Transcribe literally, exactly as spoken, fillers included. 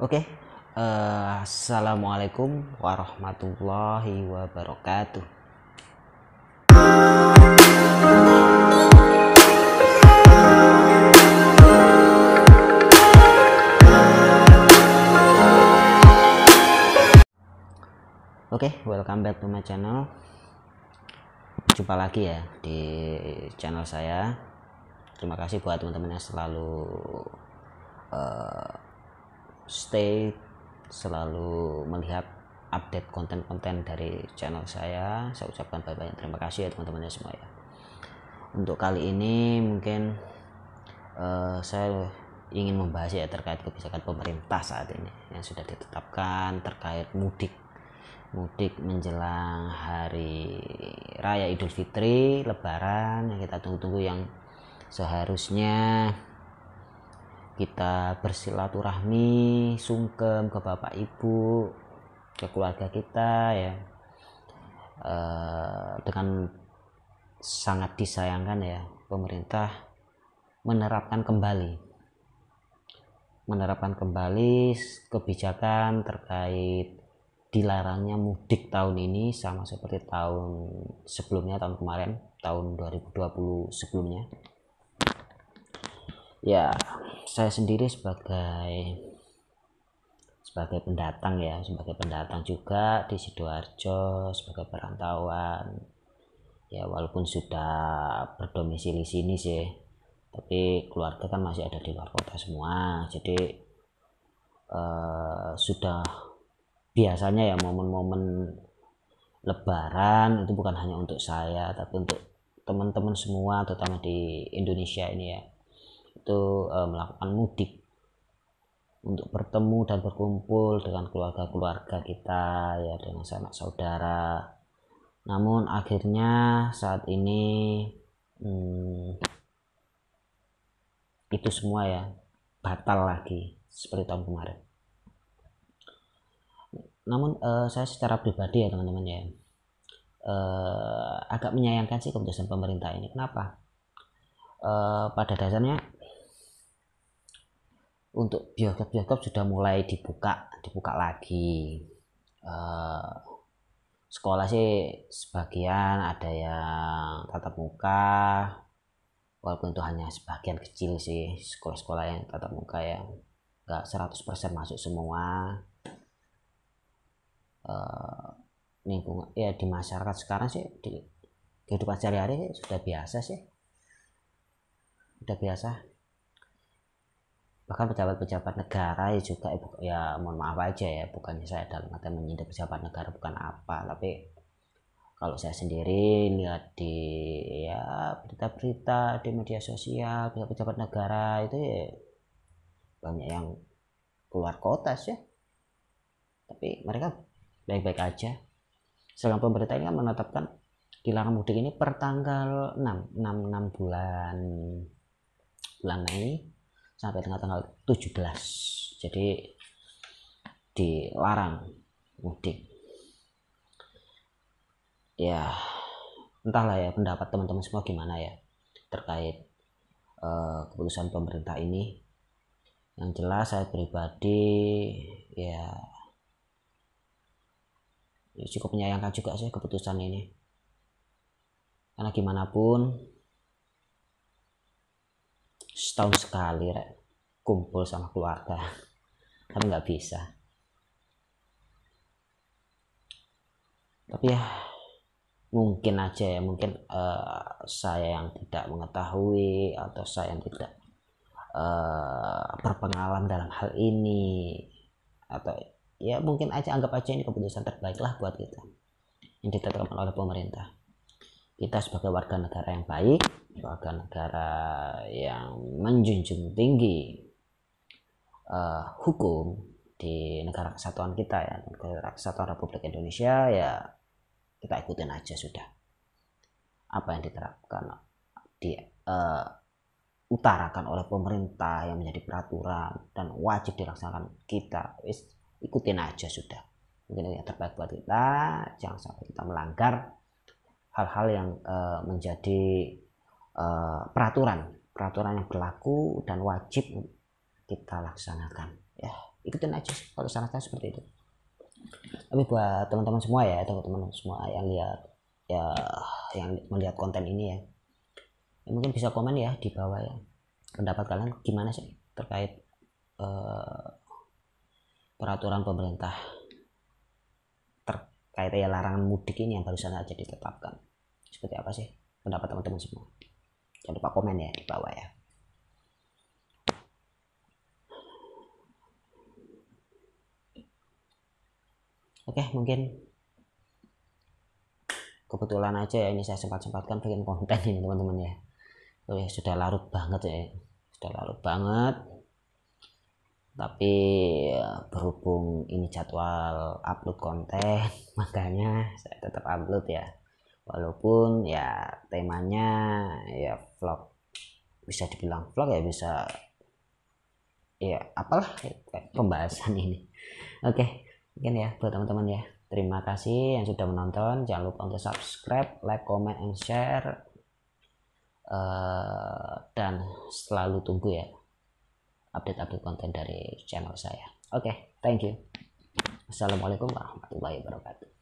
Oke, okay. uh, Assalamualaikum warahmatullahi wabarakatuh. Oke, okay, welcome back to my channel. Jumpa lagi ya di channel saya. Terima kasih buat teman-teman yang selalu uh, stay, selalu melihat update konten-konten dari channel saya. Saya ucapkan banyak-banyak terima kasih ya teman-teman semua ya. Untuk kali ini mungkin uh, saya ingin membahas ya terkait kebijakan pemerintah saat ini yang sudah ditetapkan terkait mudik. Mudik menjelang hari raya Idul Fitri, Lebaran yang kita tunggu-tunggu, yang seharusnya kita bersilaturahmi, sungkem ke bapak ibu, ke keluarga kita ya, e, dengan sangat disayangkan ya pemerintah menerapkan kembali menerapkan kembali kebijakan terkait dilarangnya mudik tahun ini, sama seperti tahun sebelumnya, tahun kemarin, tahun dua ribu dua puluh sebelumnya. Ya, saya sendiri sebagai sebagai pendatang ya, sebagai pendatang juga di Sidoarjo, sebagai perantauan. Ya, walaupun sudah berdomisili sini sih, tapi keluarga kan masih ada di luar kota semua. Jadi eh, sudah biasanya ya momen-momen lebaran itu bukan hanya untuk saya, tapi untuk teman-teman semua terutama di Indonesia ini ya, itu e, melakukan mudik untuk bertemu dan berkumpul dengan keluarga-keluarga kita ya, dengan sanak saudara. Namun akhirnya saat ini hmm, itu semua ya batal lagi seperti tahun kemarin. Namun eh, saya secara pribadi ya teman-teman ya, eh, agak menyayangkan sih keputusan pemerintah ini. Kenapa? Eh, pada dasarnya untuk bioskop-bioskop sudah mulai dibuka, dibuka lagi. Eh, sekolah sih sebagian ada yang tatap muka, walaupun itu hanya sebagian kecil sih sekolah-sekolah yang tatap muka ya, nggak seratus persen masuk semua. Uh, lingkungan ya di masyarakat sekarang sih, di kehidupan sehari-hari sudah biasa sih sudah biasa bahkan pejabat-pejabat negara ya juga ya, mohon maaf aja ya, bukannya saya dalam kata menyindir pejabat negara, bukan apa, tapi kalau saya sendiri lihat di ya berita-berita di media sosial, pejabat negara itu ya, banyak yang keluar kota sih, tapi mereka baik-baik aja. Sedangkan pemerintah ini kan menetapkan dilarang mudik ini per tanggal enam bulan bulan Mei sampai dengan tanggal tujuh belas. Jadi dilarang mudik. Ya, entahlah ya pendapat teman-teman semua gimana ya terkait uh, keputusan pemerintah ini. Yang jelas saya pribadi ya cukup menyayangkan juga sih keputusan ini, karena gimana pun setahun sekali rek, kumpul sama keluarga, tapi nggak bisa. Tapi ya mungkin aja ya, mungkin uh, saya yang tidak mengetahui atau saya yang tidak uh, berpengalaman dalam hal ini, atau ya mungkin aja, anggap aja ini keputusan terbaik lah buat kita yang ditetapkan oleh pemerintah. Kita sebagai warga negara yang baik, warga negara yang menjunjung tinggi uh, hukum di negara kesatuan kita ya, negara kesatuan Republik Indonesia ya, kita ikutin aja sudah apa yang diterapkan di uh, utarakan oleh pemerintah yang menjadi peraturan dan wajib dilaksanakan kita. Wis, ikutin aja sudah, mungkin yang terbaik buat kita, jangan sampai kita melanggar hal-hal yang uh, menjadi uh, peraturan peraturan yang berlaku dan wajib kita laksanakan ya ikutin aja kalau saran saya seperti itu. Tapi buat teman-teman semua ya, teman-teman semua yang lihat ya, yang melihat konten ini ya, ya mungkin bisa komen ya di bawah ya pendapat kalian gimana sih terkait uh, peraturan pemerintah terkait ya larangan mudik ini yang barusan saja ditetapkan. Seperti apa sih pendapat teman-teman semua? Jangan lupa komen ya di bawah ya. Oke, mungkin kebetulan aja ya ini saya sempat-sempatkan bikin konten ini teman-teman ya. Oh ya, sudah larut banget ya, sudah larut banget. Tapi ya, berhubung ini jadwal upload konten, makanya saya tetap upload ya. Walaupun ya temanya ya vlog, bisa dibilang vlog ya, bisa ya apalah pembahasan ini. Oke. Okay. Mungkin ya buat teman-teman ya, terima kasih yang sudah menonton. Jangan lupa untuk subscribe, like, comment, and share, uh, dan selalu tunggu ya update-update konten dari channel saya. Oke, okay, thank you. Assalamualaikum warahmatullahi wabarakatuh.